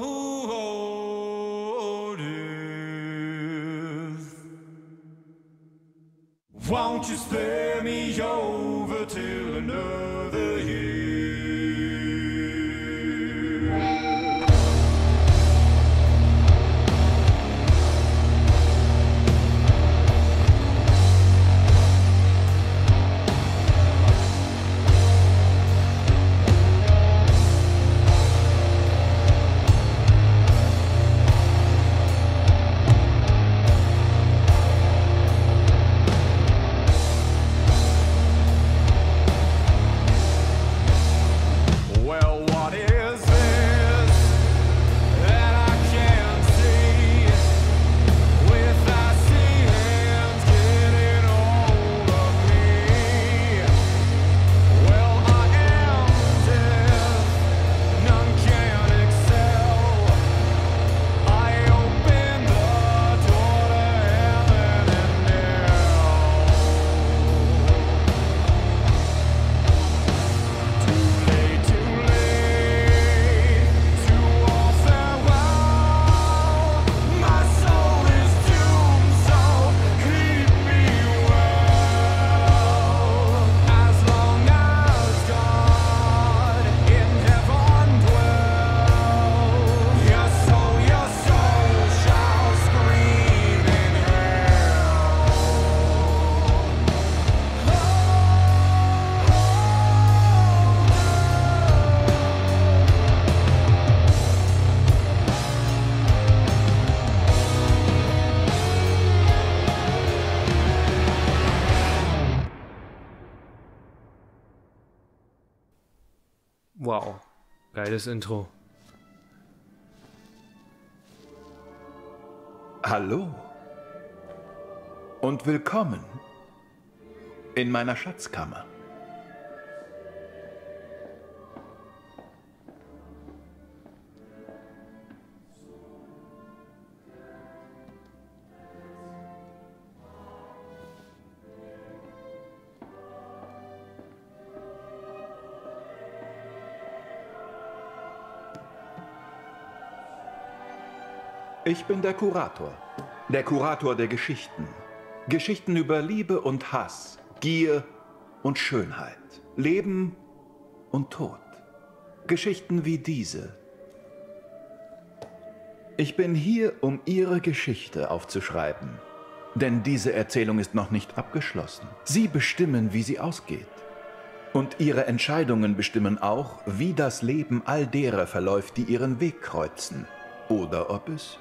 hold earth. Won't you spare me over till another year? Wow, geiles Intro. Hallo und willkommen in meiner Schatzkammer. Ich bin der Kurator der Geschichten. Geschichten über Liebe und Hass, Gier und Schönheit, Leben und Tod. Geschichten wie diese. Ich bin hier, um Ihre Geschichte aufzuschreiben, denn diese Erzählung ist noch nicht abgeschlossen. Sie bestimmen, wie sie ausgeht. Und Ihre Entscheidungen bestimmen auch, wie das Leben all derer verläuft, die Ihren Weg kreuzen oder ob es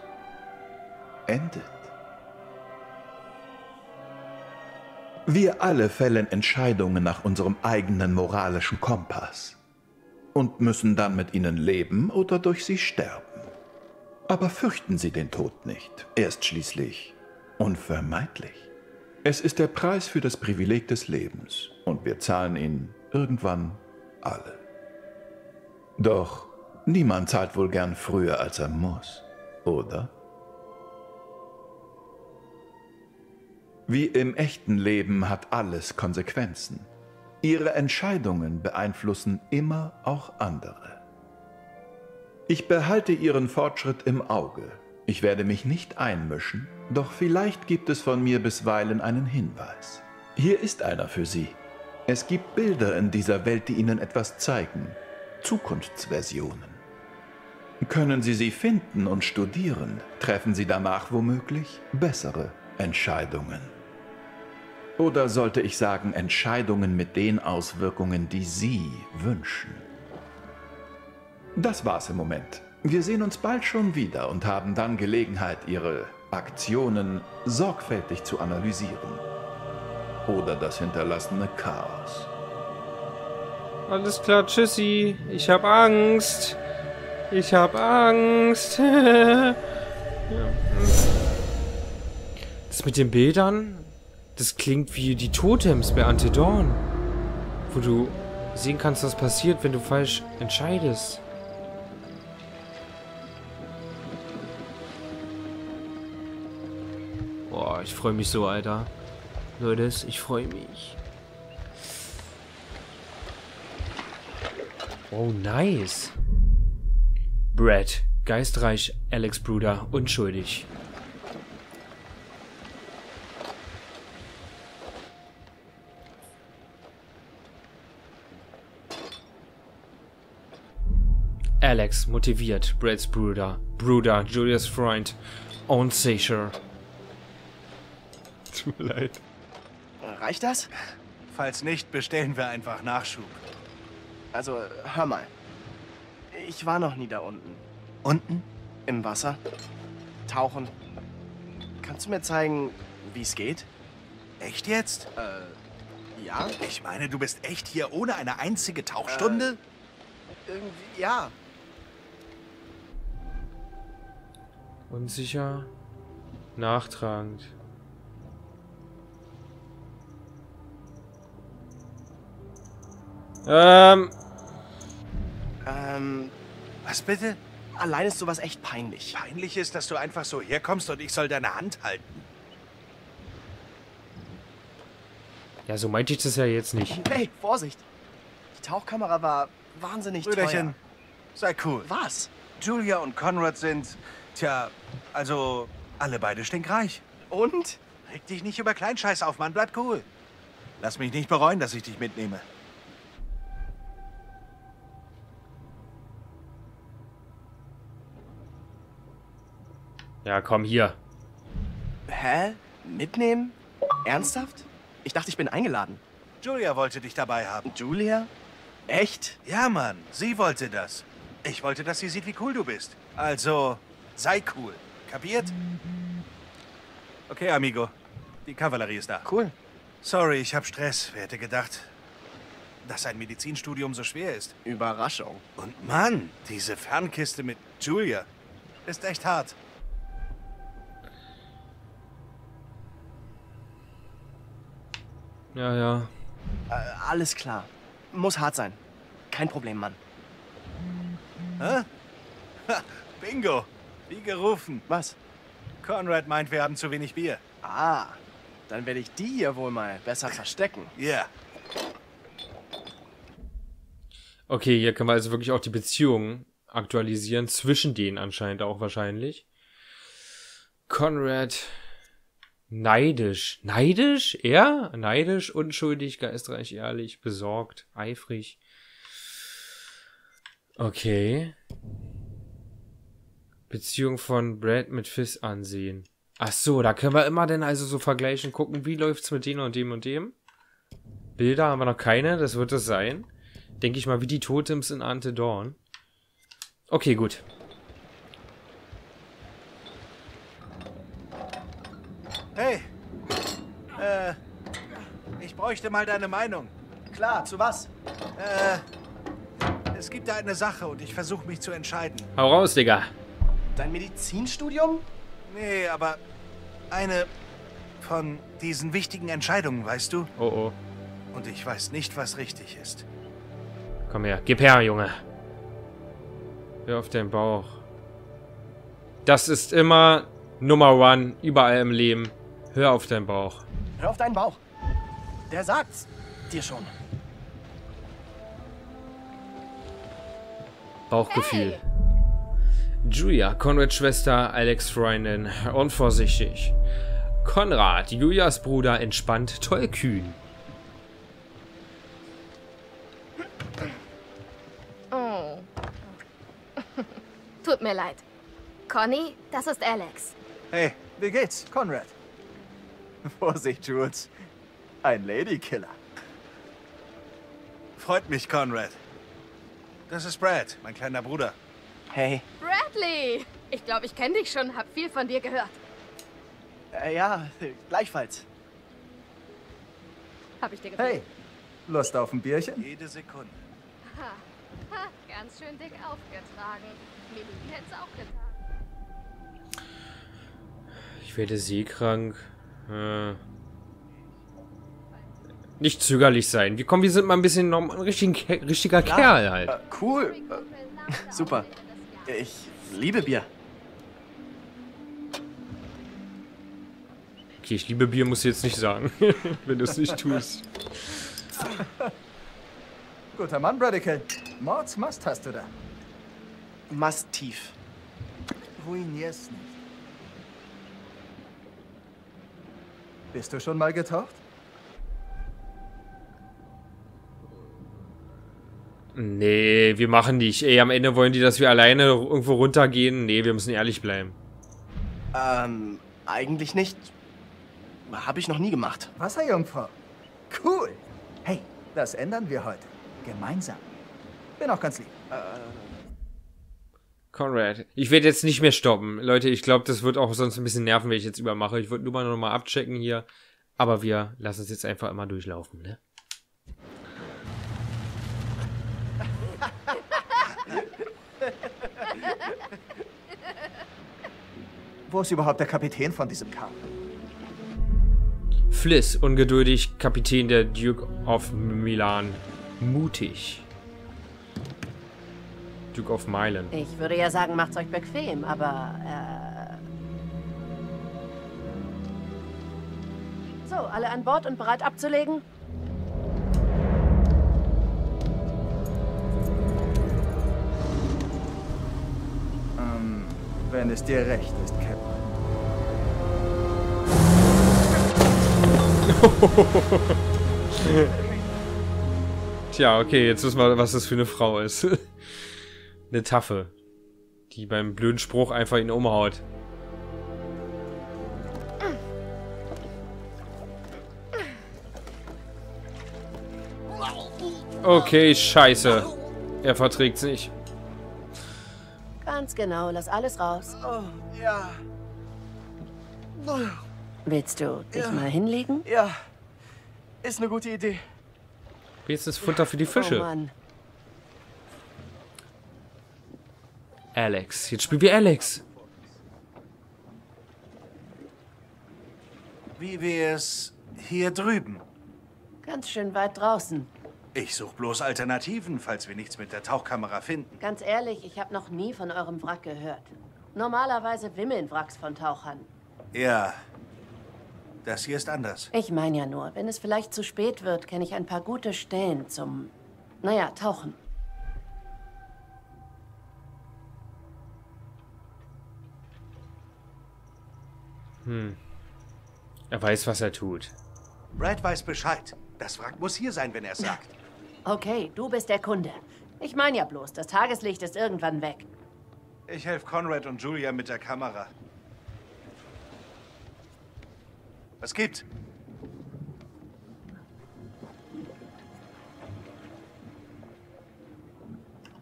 endet. Wir alle fällen Entscheidungen nach unserem eigenen moralischen Kompass und müssen dann mit ihnen leben oder durch sie sterben. Aber fürchten Sie den Tod nicht. Er ist schließlich unvermeidlich. Es ist der Preis für das Privileg des Lebens und wir zahlen ihn irgendwann alle. Doch niemand zahlt wohl gern früher, als er muss, oder? Wie im echten Leben hat alles Konsequenzen. Ihre Entscheidungen beeinflussen immer auch andere. Ich behalte Ihren Fortschritt im Auge. Ich werde mich nicht einmischen, doch vielleicht gibt es von mir bisweilen einen Hinweis. Hier ist einer für Sie. Es gibt Bilder in dieser Welt, die Ihnen etwas zeigen. Zukunftsversionen. Können Sie sie finden und studieren, treffen Sie danach womöglich bessere Entscheidungen. Oder sollte ich sagen, Entscheidungen mit den Auswirkungen, die Sie wünschen. Das war's im Moment. Wir sehen uns bald schon wieder und haben dann Gelegenheit, Ihre Aktionen sorgfältig zu analysieren. Oder das hinterlassene Chaos. Alles klar, tschüssi. Ich hab Angst. Ich hab Angst. Ja. Das mit den Bildern, das klingt wie die Totems bei Until Dawn, wo du sehen kannst, was passiert, wenn du falsch entscheidest. Boah, ich freue mich so, Alter. Leute, ich freue mich. Oh, nice. Brad, geistreich, Alex Bruder, unschuldig. Alex, motiviert, Brads Bruder, Julius Freund, und sicher. Tut mir leid. Reicht das? Falls nicht, bestellen wir einfach Nachschub. Also, hör mal. Ich war noch nie da unten. Unten? Im Wasser. Tauchen. Kannst du mir zeigen, wie es geht? Echt jetzt? Ja. Ich meine, du bist echt hier ohne eine einzige Tauchstunde? Irgendwie, ja. Unsicher, nachtragend. Was bitte? Allein ist sowas echt peinlich. Peinlich ist, dass du einfach so herkommst und ich soll deine Hand halten. Ja, so meinte ich das ja jetzt nicht. Hey, Vorsicht! Die Tauchkamera war wahnsinnig Brüderchen, teuer. Sei cool. Was? Julia und Conrad sind... Tja, also, alle beide stinkreich. Und? Reg dich nicht über Kleinscheiß auf, Mann. Bleib cool. Lass mich nicht bereuen, dass ich dich mitnehme. Ja, komm hier. Hä? Mitnehmen? Ernsthaft? Ich dachte, ich bin eingeladen. Julia wollte dich dabei haben. Julia? Echt? Ja, Mann. Sie wollte das. Ich wollte, dass sie sieht, wie cool du bist. Also... Sei cool. Kapiert? Okay, Amigo. Die Kavallerie ist da. Cool. Sorry, ich hab Stress. Wer hätte gedacht, dass ein Medizinstudium so schwer ist? Überraschung. Und Mann, diese Fernkiste mit Julia ist echt hart. Ja, ja. Alles klar. Muss hart sein. Kein Problem, Mann. Hä? Ha, Bingo. Wie gerufen. Was? Conrad meint, wir haben zu wenig Bier. Ah, dann werde ich die hier wohl mal besser verstecken. Ja. Yeah. Okay, hier können wir also wirklich auch die Beziehungen aktualisieren. Zwischen denen anscheinend auch wahrscheinlich. Conrad neidisch. Neidisch? Er? Neidisch, unschuldig, geistreich, ehrlich, besorgt, eifrig. Okay. Beziehung von Brad mit Fizz ansehen. Ach so, da können wir immer denn also so vergleichen, gucken, wie läuft's mit denen und dem und dem. Bilder haben wir noch keine, das wird es sein. Denke ich mal, wie die Totems in Until Dawn. Okay, gut. Hey, ich bräuchte mal deine Meinung. Klar, zu was? Es gibt da eine Sache und ich versuche mich zu entscheiden. Hau raus, Digga. Dein Medizinstudium? Nee, aber eine von diesen wichtigen Entscheidungen, weißt du? Oh, oh. Und ich weiß nicht, was richtig ist. Komm her, gib her, Junge. Hör auf den Bauch. Das ist immer Nummer one, überall im Leben. Hör auf deinen Bauch. Hör auf deinen Bauch. Der sagt's dir schon. Bauchgefühl. Hey. Julia, Conrads Schwester, Alex Freundin, unvorsichtig. Conrad, Julias Bruder, entspannt, tollkühn. Oh. Tut mir leid. Conny, das ist Alex. Hey, wie geht's, Conrad? Vorsicht, Jules. Ein Ladykiller. Freut mich, Conrad. Das ist Brad, mein kleiner Bruder. Hey. Bradley! Ich glaube, ich kenne dich schon, hab viel von dir gehört. Ja, gleichfalls. Hab ich dir gefallen? Hey, Lust auf ein Bierchen? Jede Sekunde. Ha, ha, ganz schön dick aufgetragen. Mimi hätte es auch getan. Ich werde seekrank. Nicht zögerlich sein. Wir kommen, wir sind mal ein bisschen noch ein richtiger Kerl halt. Cool. Super. Ich liebe Bier. Okay, ich liebe Bier muss ich jetzt nicht sagen, wenn du es nicht tust. Guter Mann, Bradical. Mords Mast hast du da. Mastiff. Ruinier's nicht. Bist du schon mal getaucht? Nee, wir machen nicht. Ey, am Ende wollen die, dass wir alleine irgendwo runtergehen. Nee, wir müssen ehrlich bleiben. Eigentlich nicht. Habe ich noch nie gemacht. Wasserjungfrau. Cool. Hey, das ändern wir heute. Gemeinsam. Bin auch ganz lieb. Conrad, ich werde jetzt nicht mehr stoppen. Leute, ich glaube, das wird auch sonst ein bisschen nerven, wenn ich jetzt übermache. Ich würde nur mal nochmal abchecken hier. Aber wir lassen es jetzt einfach immer durchlaufen, ne? Wo ist überhaupt der Kapitän von diesem Kahn? Fliss, ungeduldig, Kapitän der Duke of Milan. Mutig. Duke of Milan. Ich würde ja sagen, macht's euch bequem, aber... So, alle an Bord und bereit abzulegen? Wenn es dir recht ist, Captain. Tja, okay, jetzt wissen wir, was das für eine Frau ist. Eine Taffe, die beim blöden Spruch einfach ihn umhaut. Okay, scheiße. Er verträgt's nicht. Ganz genau, lass alles raus. Oh, ja. Willst du dich mal hinlegen? Ja, ist eine gute Idee. Wenigstens Futter für die Fische. Oh Mann. Alex, jetzt spielen wir Alex. Wie wär's hier drüben? Ganz schön weit draußen. Ich suche bloß Alternativen, falls wir nichts mit der Tauchkamera finden. Ganz ehrlich, ich habe noch nie von eurem Wrack gehört. Normalerweise wimmeln Wracks von Tauchern. Ja, das hier ist anders. Ich meine ja nur, wenn es vielleicht zu spät wird, kenne ich ein paar gute Stellen zum, naja, Tauchen. Er weiß, was er tut. Brad weiß Bescheid. Das Wrack muss hier sein, wenn er es sagt. Okay, du bist der Kunde. Ich meine ja bloß, das Tageslicht ist irgendwann weg. Ich helfe Conrad und Julia mit der Kamera. Was gibt's?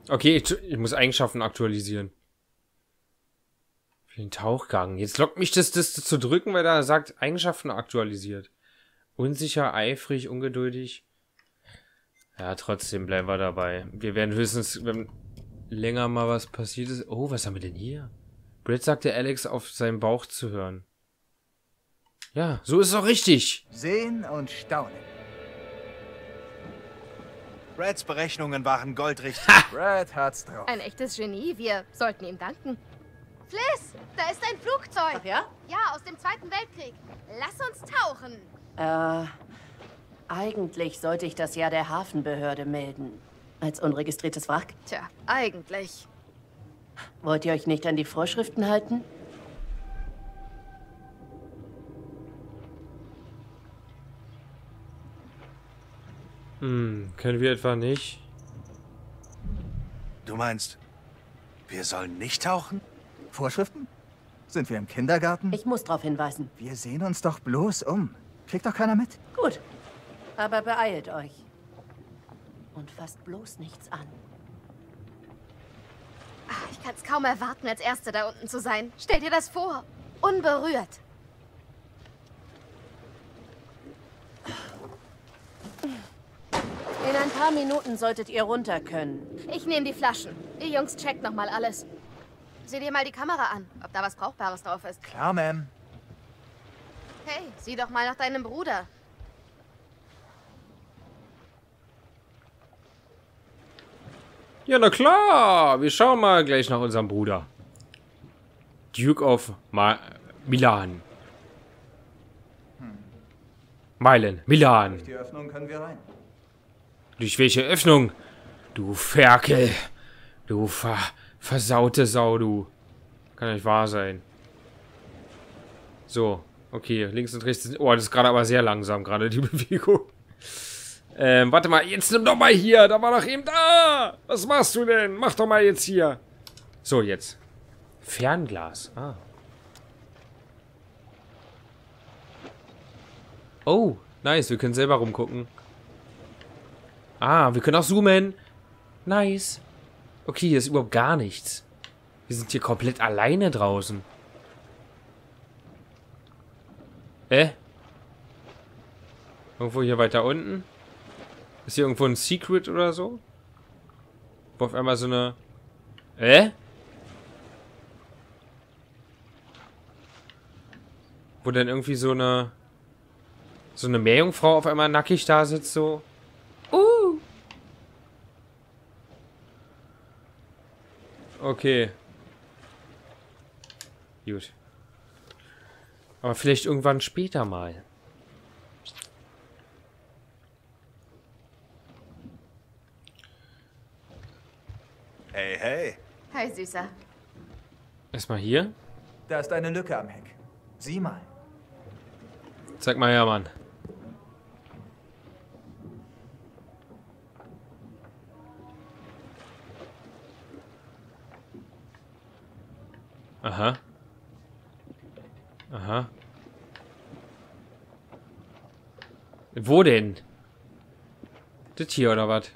Okay, ich muss Eigenschaften aktualisieren. Den Tauchgang. Jetzt lockt mich das zu drücken, weil da sagt, Eigenschaften aktualisiert. Unsicher, eifrig, ungeduldig. Ja, trotzdem bleiben wir dabei. Wir werden höchstens, wenn länger mal was passiert ist... Oh, was haben wir denn hier? Brad sagte Alex, auf seinen Bauch zu hören. Ja, so ist es auch richtig. Sehen und staunen. Brads Berechnungen waren goldrichtig. Brad hat's drauf. Ein echtes Genie, wir sollten ihm danken. Fliss, da ist ein Flugzeug. Ach ja? Ja, aus dem Zweiten Weltkrieg. Lass uns tauchen. Eigentlich sollte ich das ja der Hafenbehörde melden. Als unregistriertes Wrack? Tja, eigentlich. Wollt ihr euch nicht an die Vorschriften halten? Können wir etwa nicht? Du meinst, wir sollen nicht tauchen? Vorschriften? Sind wir im Kindergarten? Ich muss darauf hinweisen. Wir sehen uns doch bloß um. Kriegt doch keiner mit? Gut, aber beeilt euch. Und fasst bloß nichts an. Ach, ich kann's kaum erwarten, als Erste da unten zu sein. Stell dir das vor. Unberührt. In ein paar Minuten solltet ihr runter können. Ich nehme die Flaschen. Ihr Jungs checkt nochmal alles. Sieh dir mal die Kamera an, ob da was Brauchbares drauf ist. Klar, Ma'am. Hey, sieh doch mal nach deinem Bruder. Ja, na klar. Wir schauen mal gleich nach unserem Bruder. Duke of Milan. Meilen, Milan. Durch die Öffnung können wir rein. Durch welche Öffnung? Du Ferkel. Du Versaute Sau, du. Kann nicht wahr sein. So, okay. Links und rechts. Oh, das ist gerade aber sehr langsam, gerade die Bewegung. Warte mal. Jetzt nimm doch mal hier. Da war doch eben da. Was machst du denn? Mach doch mal jetzt hier. So, jetzt. Fernglas. Ah. Oh, nice. Wir können selber rumgucken. Ah, wir können auch zoomen. Nice. Okay, hier ist überhaupt gar nichts. Wir sind hier komplett alleine draußen. Irgendwo hier weiter unten? Ist hier irgendwo ein Secret oder so? Wo auf einmal so eine... Wo dann irgendwie so eine... So eine Meerjungfrau auf einmal nackig da sitzt, so... Okay. Gut. Aber vielleicht irgendwann später mal. Hey, hey. Hi, Süßer. Erstmal hier. Da ist eine Lücke am Heck. Sieh mal. Zeig mal her, Mann. Aha. Aha. Wo denn? Das hier oder was?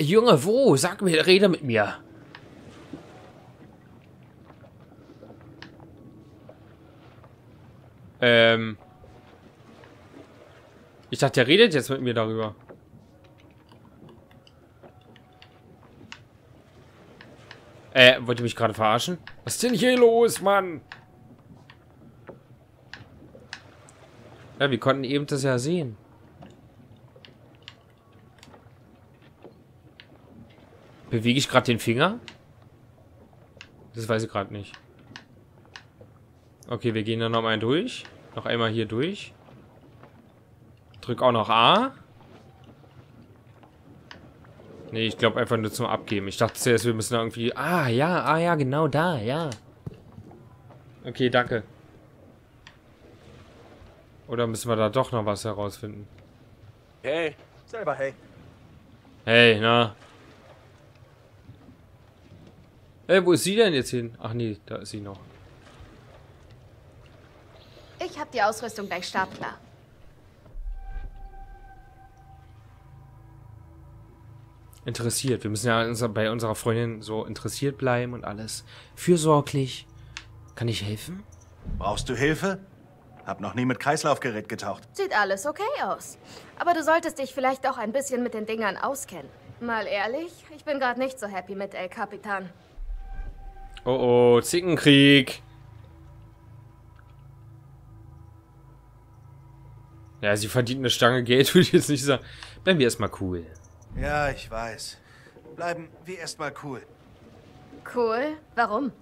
Junge, wo? Sag mir, rede mit mir. Ich dachte, der redet jetzt mit mir darüber. Wollt ihr mich gerade verarschen? Was ist denn hier los, Mann? Ja, wir konnten eben das ja sehen. Bewege ich gerade den Finger? Das weiß ich gerade nicht. Okay, wir gehen dann noch mal durch. Noch einmal hier durch. Drück auch noch A. Nee, ich glaube einfach nur zum Abgeben. Ich dachte zuerst, wir müssen da irgendwie... ah ja, genau da, ja. Okay, danke. Oder müssen wir da doch noch was herausfinden? Hey, selber hey. Hey, na. Hey, wo ist sie denn jetzt hin? Ach nee, da ist sie noch. Ich hab die Ausrüstung gleich startklar. Interessiert. Wir müssen ja bei unserer Freundin so interessiert bleiben und alles. Fürsorglich. Kann ich helfen? Brauchst du Hilfe? Hab noch nie mit Kreislaufgerät getaucht. Sieht alles okay aus. Aber du solltest dich vielleicht auch ein bisschen mit den Dingern auskennen. Mal ehrlich, ich bin gerade nicht so happy mit El Capitan. Oh oh, Zickenkrieg. Ja, sie verdient eine Stange Geld, würde ich jetzt nicht sagen. Bleiben wir erstmal cool. Ja, ich weiß. Bleiben wir erstmal cool. Cool? Warum?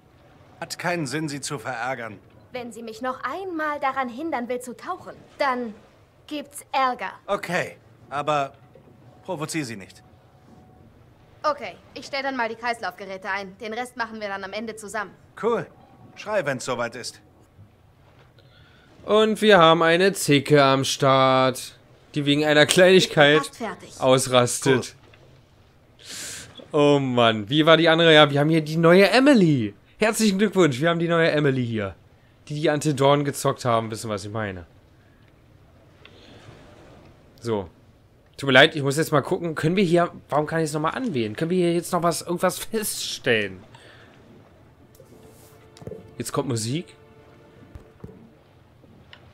Hat keinen Sinn, sie zu verärgern. Wenn sie mich noch einmal daran hindern will, zu tauchen, dann gibt's Ärger. Okay, aber provoziere sie nicht. Okay, ich stelle dann mal die Kreislaufgeräte ein. Den Rest machen wir dann am Ende zusammen. Cool. Schrei, wenn's soweit ist. Und wir haben eine Zicke am Start. Die wegen einer Kleinigkeit ausrastet. Cool. Oh Mann. Wie war die andere? Ja, wir haben hier die neue Emily. Herzlichen Glückwunsch. Wir haben die neue Emily hier. Die Until Dawn gezockt haben. Wissen, was ich meine. So. Tut mir leid, ich muss jetzt mal gucken. Können wir hier... Warum kann ich es nochmal anwählen? Können wir hier jetzt noch was, irgendwas feststellen? Jetzt kommt Musik.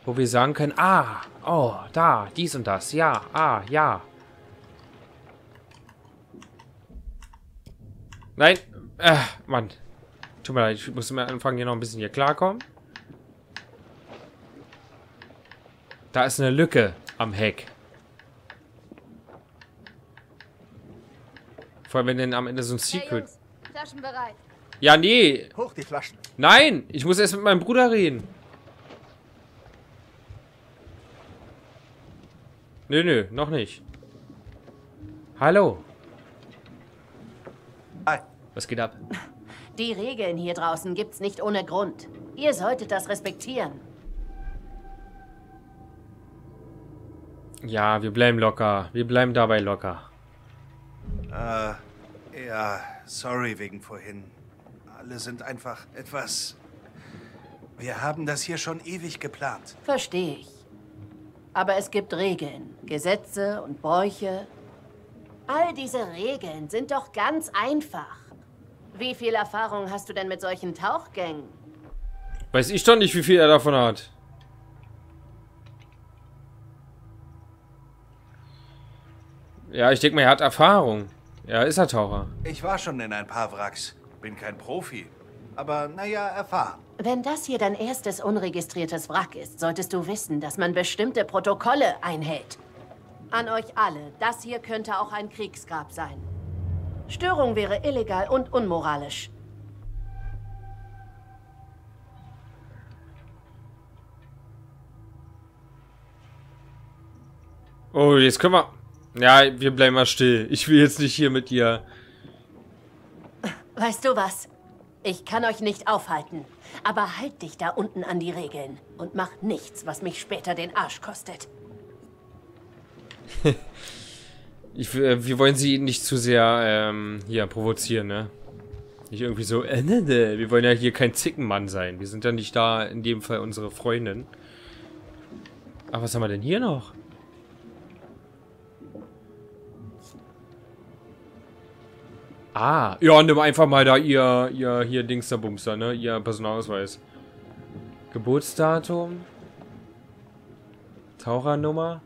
Wo wir sagen können, oh, da, dies und das, ja, ja. Nein, Mann. Tut mir leid, ich muss mal anfangen, hier noch ein bisschen klarkommen. Da ist eine Lücke am Heck. Vor allem, wenn denn am Ende so ein Secret... Hey Jungs, Flaschen bereit. Ja, nee. Hoch die Flaschen. Nein, ich muss erst mit meinem Bruder reden. Nö, noch nicht. Hallo. Hi. Was geht ab? Die Regeln hier draußen gibt's nicht ohne Grund. Ihr solltet das respektieren. Ja, wir bleiben locker. Wir bleiben dabei locker. Ja, sorry wegen vorhin. Alle sind einfach etwas... Wir haben das hier schon ewig geplant. Verstehe ich. Aber es gibt Regeln, Gesetze und Bräuche. All diese Regeln sind doch ganz einfach. Wie viel Erfahrung hast du denn mit solchen Tauchgängen? Weiß ich doch nicht, wie viel er davon hat. Ja, ich denke mal, er hat Erfahrung. Ja, ist er Taucher. Ich war schon in ein paar Wracks. Bin kein Profi. Aber naja, erfahren. Wenn das hier dein erstes unregistriertes Wrack ist, solltest du wissen, dass man bestimmte Protokolle einhält. An euch alle, das hier könnte auch ein Kriegsgrab sein. Störung wäre illegal und unmoralisch. Oh, jetzt können wir... Ja, wir bleiben mal still. Ich will jetzt nicht hier mit dir. Weißt du was? Ich kann euch nicht aufhalten. Aber halt dich da unten an die Regeln. Und mach nichts, was mich später den Arsch kostet. Wir wollen sie nicht zu sehr hier provozieren, ne? Nicht irgendwie so, wir wollen ja hier kein Zickenmann sein. Wir sind ja nicht da, in dem Fall unsere Freundin. Aber was haben wir denn hier noch? Ah, ja, nimm einfach mal da ihr hier Dingsterbumster, ne? Ihr Personalausweis. Geburtsdatum. Tauchernummer.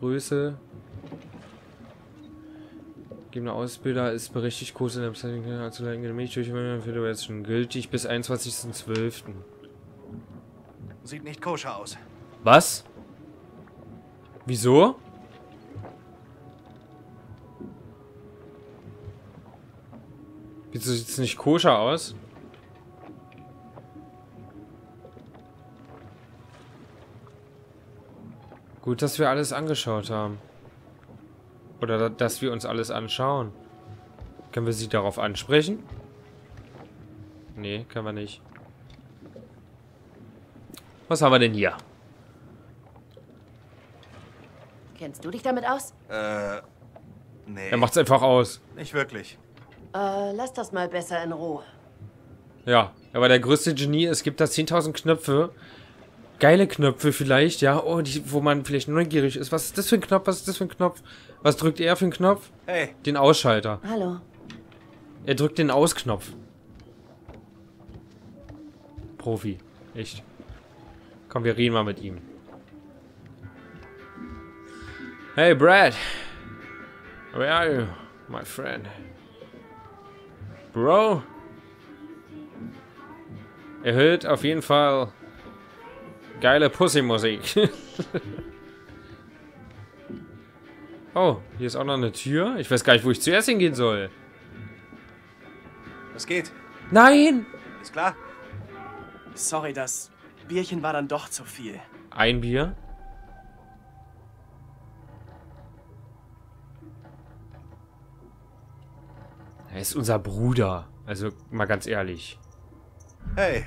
Größe. Gegebene Ausbilder ist berechtigt, Kurse in der Bezeichnung anzuleiten. Für jetzt schon gültig bis 21.12. Sieht nicht koscher aus. Was? Wieso? Wieso sieht es nicht koscher aus? Gut, dass wir alles angeschaut haben. Oder dass wir uns alles anschauen. Können wir sie darauf ansprechen? Nee, können wir nicht. Was haben wir denn hier? Kennst du dich damit aus? Nee. Er macht's einfach aus. Nicht wirklich. Lass das mal besser in Ruhe. Ja, aber der größte Genie, es gibt da 10.000 Knöpfe. Geile Knöpfe vielleicht, ja. Oh, wo man vielleicht neugierig ist. Was ist das für ein Knopf? Was ist das für ein Knopf? Was drückt er für einen Knopf? Hey. Den Ausschalter. Hallo. Er drückt den Ausknopf. Profi. Echt. Komm, wir reden mal mit ihm. Hey, Brad. Where are you, my friend? Bro. Erhöht auf jeden Fall geile Pussy-Musik. Oh, hier ist auch noch eine Tür. Ich weiß gar nicht, wo ich zuerst hingehen soll. Was geht? Nein! Ist klar? Sorry, das Bierchen war dann doch zu viel. Ein Bier? Er ist unser Bruder. Also, mal ganz ehrlich. Hey,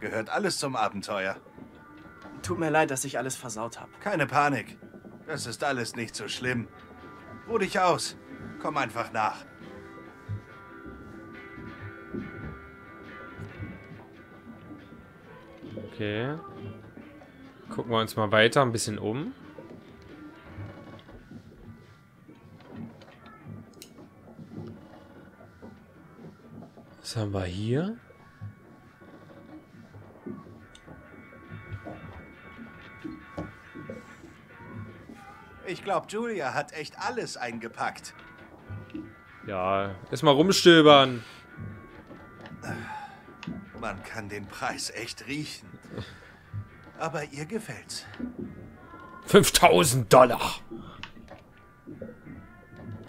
gehört alles zum Abenteuer. Tut mir leid, dass ich alles versaut habe. Keine Panik. Das ist alles nicht so schlimm. Ruh dich aus. Komm einfach nach. Okay. Gucken wir uns mal weiter ein bisschen um. Was haben wir hier? Ich glaube, Julia hat echt alles eingepackt. Ja, erstmal rumstöbern. Man kann den Preis echt riechen. Aber ihr gefällt's. 5.000 $.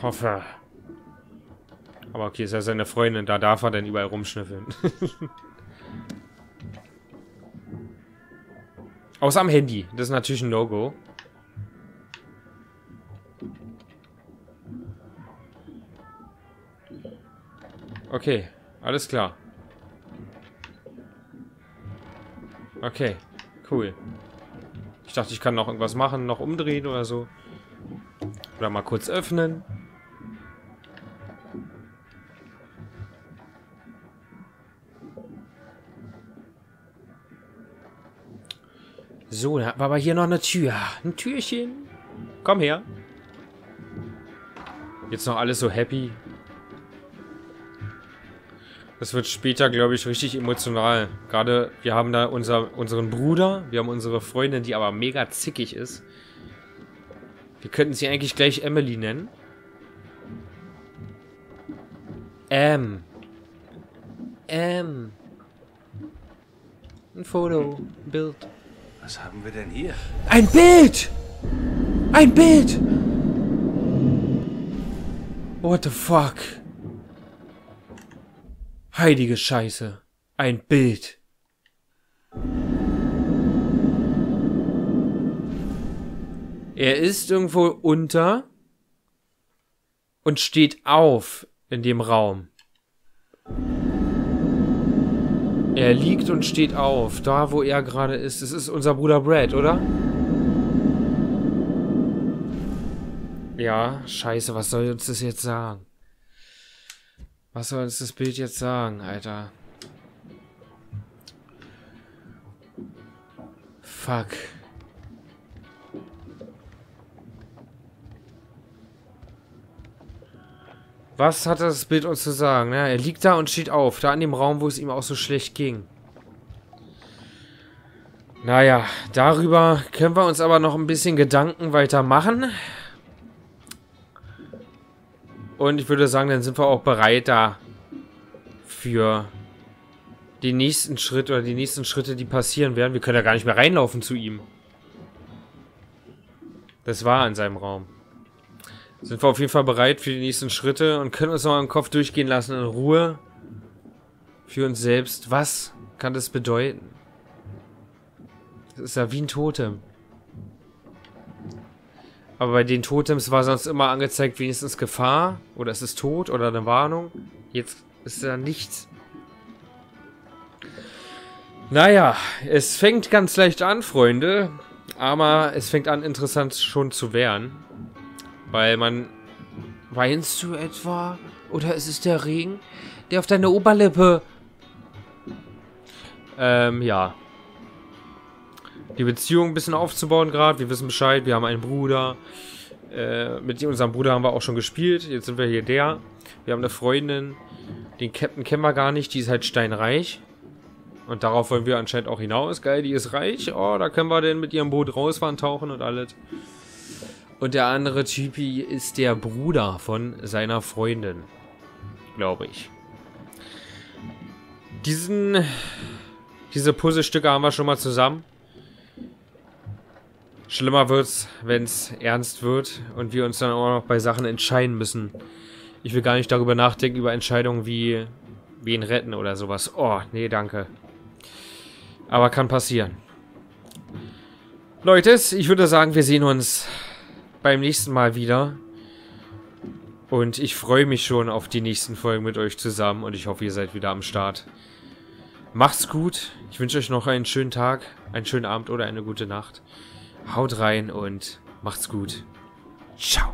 Hoffe. Aber okay, ist ja seine Freundin, da darf er denn überall rumschnüffeln. Außer am Handy, das ist natürlich ein No-Go. Okay, alles klar. Okay, cool. Ich dachte, ich kann noch irgendwas machen, noch umdrehen oder so. Oder mal kurz öffnen. So, da haben wir aber hier noch eine Tür. Ein Türchen. Komm her. Jetzt noch alles so happy. Das wird später, glaube ich, richtig emotional. Gerade, wir haben da unseren Bruder, wir haben unsere Freundin, die aber mega zickig ist. Wir könnten sie eigentlich gleich Emily nennen. Ein Foto, ein Bild. Was haben wir denn hier? Ein Bild! Ein Bild! What the fuck? Heilige Scheiße. Ein Bild. Er ist irgendwo unter und steht auf in dem Raum. Er liegt und steht auf, da wo er gerade ist. Es ist unser Bruder Brad, oder? Ja, scheiße, was soll uns das jetzt sagen? Was soll uns das Bild jetzt sagen, Alter? Fuck. Was hat das Bild uns zu sagen? Ja, er liegt da und steht auf. Da in dem Raum, wo es ihm auch so schlecht ging. Naja, darüber können wir uns aber noch ein bisschen Gedanken weitermachen. Und ich würde sagen, dann sind wir auch bereit da für den nächsten Schritt oder die nächsten Schritte, die passieren werden. Wir können ja gar nicht mehr reinlaufen zu ihm. Das war in seinem Raum. Sind wir auf jeden Fall bereit für die nächsten Schritte und können uns noch im Kopf durchgehen lassen in Ruhe. Für uns selbst. Was kann das bedeuten? Das ist ja wie ein Totem. Aber bei den Totems war sonst immer angezeigt, wenigstens Gefahr. Oder es ist tot oder eine Warnung. Jetzt ist da nichts. Naja, es fängt ganz leicht an, Freunde. Aber es fängt an, interessant schon zu werden. Weil man... Weinst du etwa? Oder ist es der Regen, der auf deine Oberlippe... ja... Die Beziehung ein bisschen aufzubauen gerade. Wir wissen Bescheid, wir haben einen Bruder. Mit unserem Bruder haben wir auch schon gespielt. Jetzt sind wir hier der. Wir haben eine Freundin. Den Captain kennen wir gar nicht. Die ist halt steinreich. Und darauf wollen wir anscheinend auch hinaus. Geil, die ist reich. Oh, da können wir denn mit ihrem Boot rausfahren, tauchen und alles. Und der andere Typi ist der Bruder von seiner Freundin. Glaube ich. Diese Puzzlestücke haben wir schon mal zusammen. Schlimmer wird's, wenn es ernst wird und wir uns dann auch noch bei Sachen entscheiden müssen. Ich will gar nicht darüber nachdenken, über Entscheidungen wie wen retten oder sowas. Oh, nee, danke. Aber kann passieren. Leute, ich würde sagen, wir sehen uns beim nächsten Mal wieder. Und ich freue mich schon auf die nächsten Folgen mit euch zusammen und ich hoffe, ihr seid wieder am Start. Macht's gut. Ich wünsche euch noch einen schönen Tag, einen schönen Abend oder eine gute Nacht. Haut rein und macht's gut. Ciao.